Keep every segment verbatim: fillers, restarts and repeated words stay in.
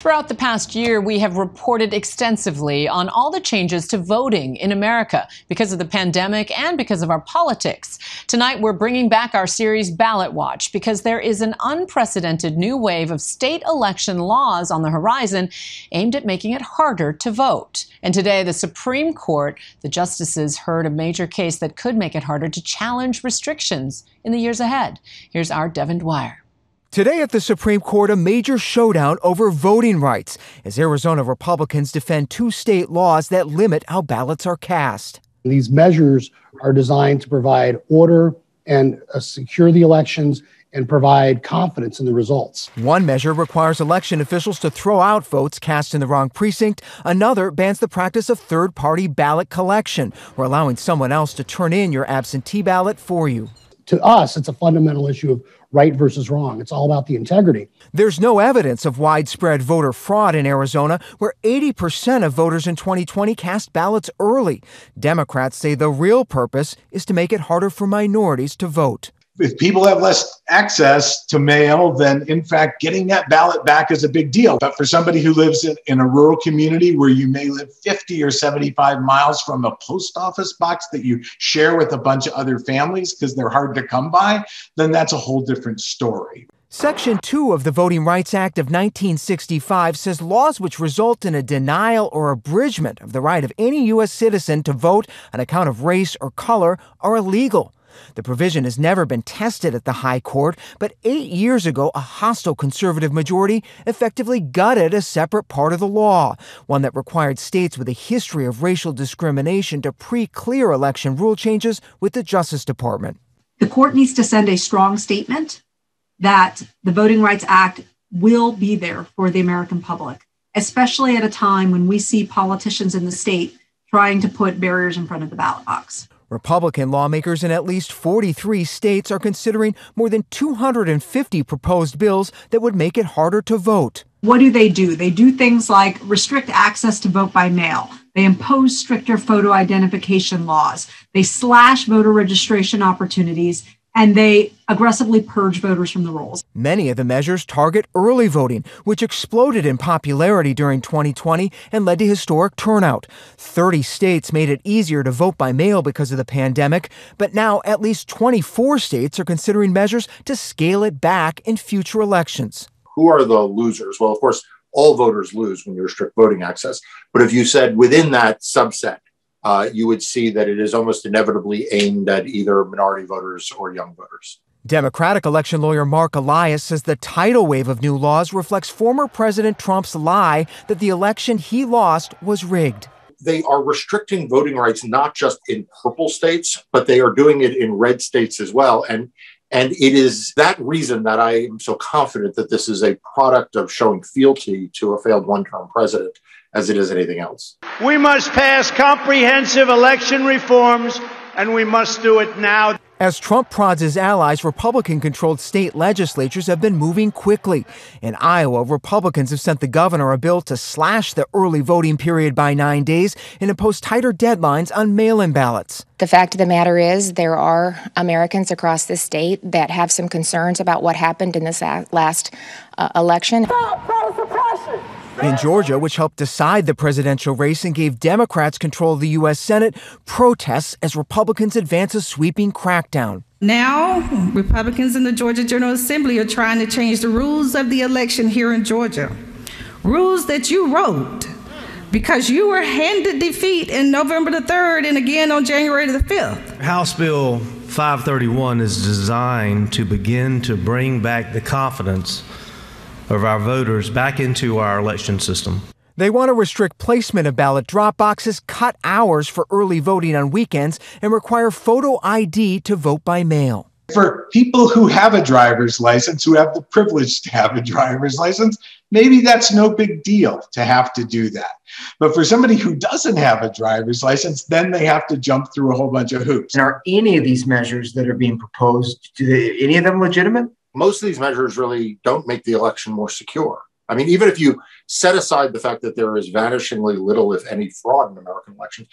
Throughout the past year, we have reported extensively on all the changes to voting in America because of the pandemic and because of our politics. Tonight, we're bringing back our series Ballot Watch because there is an unprecedented new wave of state election laws on the horizon aimed at making it harder to vote. And today, the Supreme Court, the justices heard a major case that could make it harder to challenge restrictions in the years ahead. Here's our Devin Dwyer. Today at the Supreme Court, a major showdown over voting rights as Arizona Republicans defend two state laws that limit how ballots are cast. These measures are designed to provide order and uh, secure the elections and provide confidence in the results. One measure requires election officials to throw out votes cast in the wrong precinct. Another bans the practice of third-party ballot collection or allowing someone else to turn in your absentee ballot for you. To us, it's a fundamental issue of right versus wrong. It's all about the integrity. There's no evidence of widespread voter fraud in Arizona, where eighty percent of voters in twenty twenty cast ballots early. Democrats say the real purpose is to make it harder for minorities to vote. If people have less access to mail, then in fact, getting that ballot back is a big deal. But for somebody who lives in, in a rural community where you may live fifty or seventy-five miles from a post office box that you share with a bunch of other families because they're hard to come by, then that's a whole different story. Section two of the Voting Rights Act of nineteen sixty-five says laws which result in a denial or abridgment of the right of any U S citizen to vote on account of race or color are illegal. The provision has never been tested at the high court, but eight years ago, a hostile conservative majority effectively gutted a separate part of the law, one that required states with a history of racial discrimination to pre-clear election rule changes with the Justice Department. The court needs to send a strong statement that the Voting Rights Act will be there for the American public, especially at a time when we see politicians in the state trying to put barriers in front of the ballot box. Republican lawmakers in at least forty-three states are considering more than two hundred fifty proposed bills that would make it harder to vote. What do they do? They do things like restrict access to vote by mail. They impose stricter photo identification laws. They slash voter registration opportunities, and they aggressively purge voters from the rolls. Many of the measures target early voting, which exploded in popularity during twenty twenty and led to historic turnout. thirty states made it easier to vote by mail because of the pandemic, but now at least twenty-four states are considering measures to scale it back in future elections. Who are the losers? Well, of course, all voters lose when you restrict voting access. But if you said within that subset, Uh, you would see that it is almost inevitably aimed at either minority voters or young voters. Democratic election lawyer Mark Elias says the tidal wave of new laws reflects former President Trump's lie that the election he lost was rigged. They are restricting voting rights not just in purple states, but they are doing it in red states as well. And, and it is that reason that I am so confident that this is a product of showing fealty to a failed one-term president, as it is anything else. We must pass comprehensive election reforms, and we must do it now. As Trump prods his allies, Republican-controlled state legislatures have been moving quickly. In Iowa, Republicans have sent the governor a bill to slash the early voting period by nine days and impose tighter deadlines on mail-in ballots. The fact of the matter is there are Americans across this state that have some concerns about what happened in this last uh, election. Stop voter suppression! In Georgia, which helped decide the presidential race and gave Democrats control of the U S Senate, protests as Republicans advance a sweeping crackdown. Now, Republicans in the Georgia General Assembly are trying to change the rules of the election here in Georgia. Rules that you wrote because you were handed defeat in November the third and again on January the fifth. House Bill five thirty-one is designed to begin to bring back the confidence of our voters back into our election system. They want to restrict placement of ballot drop boxes, cut hours for early voting on weekends, and require photo I D to vote by mail. For people who have a driver's license, who have the privilege to have a driver's license, maybe that's no big deal to have to do that. But for somebody who doesn't have a driver's license, then they have to jump through a whole bunch of hoops. And are any of these measures that are being proposed, do they, any of them legitimate? Most of these measures really don't make the election more secure. I mean, even if you set aside the fact that there is vanishingly little, if any, fraud in American elections,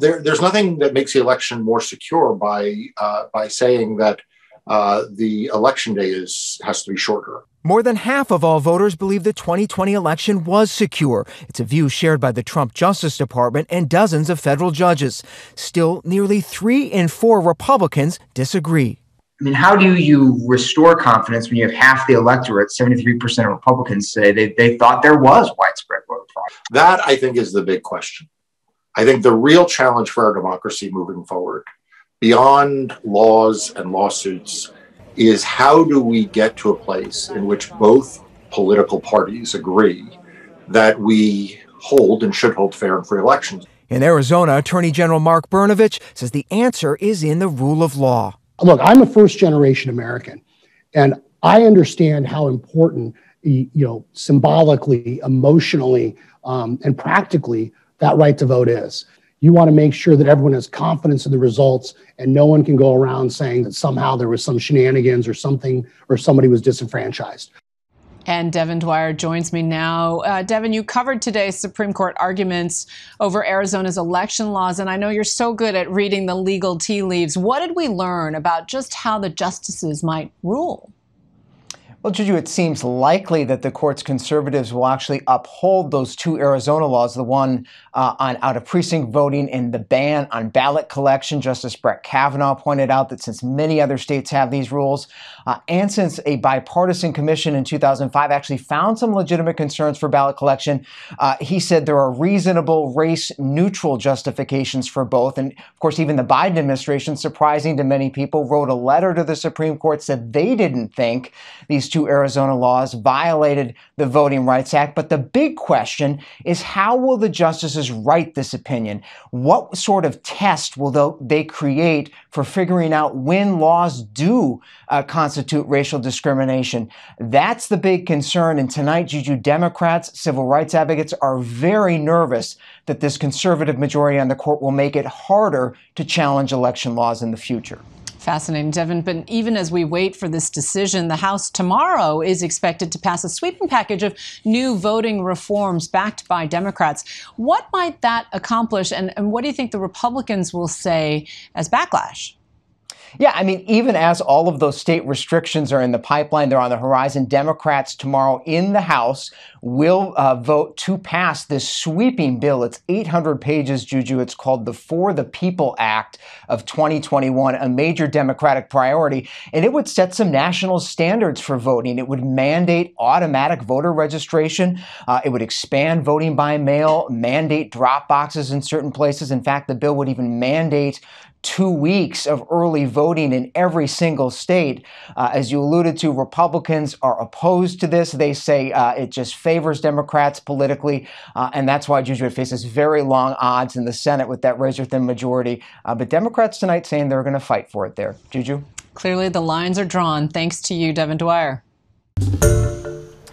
there, there's nothing that makes the election more secure by uh, by saying that uh, the election day is has to be shorter. More than half of all voters believe the twenty twenty election was secure. It's a view shared by the Trump Justice Department and dozens of federal judges. Still, nearly three in four Republicans disagree. I mean, how do you restore confidence when you have half the electorate, seventy-three percent of Republicans say they, they thought there was widespread voter fraud? That, I think, is the big question. I think the real challenge for our democracy moving forward, beyond laws and lawsuits, is how do we get to a place in which both political parties agree that we hold and should hold fair and free elections? In Arizona, Attorney General Mark Brnovich says the answer is in the rule of law. Look, I'm a first-generation American, and I understand how important, you know, symbolically, emotionally, um, and practically that right to vote is. You want to make sure that everyone has confidence in the results, and no one can go around saying that somehow there was some shenanigans or something, or somebody was disenfranchised. And Devin Dwyer joins me now. Uh, Devin, you covered today's Supreme Court arguments over Arizona's election laws, and I know you're so good at reading the legal tea leaves. What did we learn about just how the justices might rule? Well, Juju, it seems likely that the court's conservatives will actually uphold those two Arizona laws, the one uh, on out-of-precinct voting and the ban on ballot collection. Justice Brett Kavanaugh pointed out that since many other states have these rules, uh, and since a bipartisan commission in two thousand five actually found some legitimate concerns for ballot collection, uh, he said there are reasonable race-neutral justifications for both. And, of course, even the Biden administration, surprising to many people, wrote a letter to the Supreme Court, said they didn't think these two Arizona laws violated the Voting Rights Act. But the big question is, how will the justices write this opinion? What sort of test will they create for figuring out when laws do uh, constitute racial discrimination? That's the big concern. And tonight, Juju, Democrats, civil rights advocates are very nervous that this conservative majority on the court will make it harder to challenge election laws in the future. Fascinating, Devin. But even as we wait for this decision, the House tomorrow is expected to pass a sweeping package of new voting reforms backed by Democrats. What might that accomplish, and, and what do you think the Republicans will say as backlash? Yeah, I mean, even as all of those state restrictions are in the pipeline, they're on the horizon, Democrats tomorrow in the House will uh, vote to pass this sweeping bill. It's eight hundred pages, Juju. It's called the For the People Act of twenty twenty-one, a major Democratic priority. And it would set some national standards for voting. It would mandate automatic voter registration. Uh, it would expand voting by mail, mandate drop boxes in certain places. In fact, the bill would even mandate two weeks of early voting in every single state. Uh, as you alluded to, Republicans are opposed to this. They say uh, it just favors Democrats politically, uh, and that's why Juju faces very long odds in the Senate with that razor-thin majority. Uh, but Democrats tonight saying they're going to fight for it there. Juju? Clearly the lines are drawn. Thanks to you, Devin Dwyer.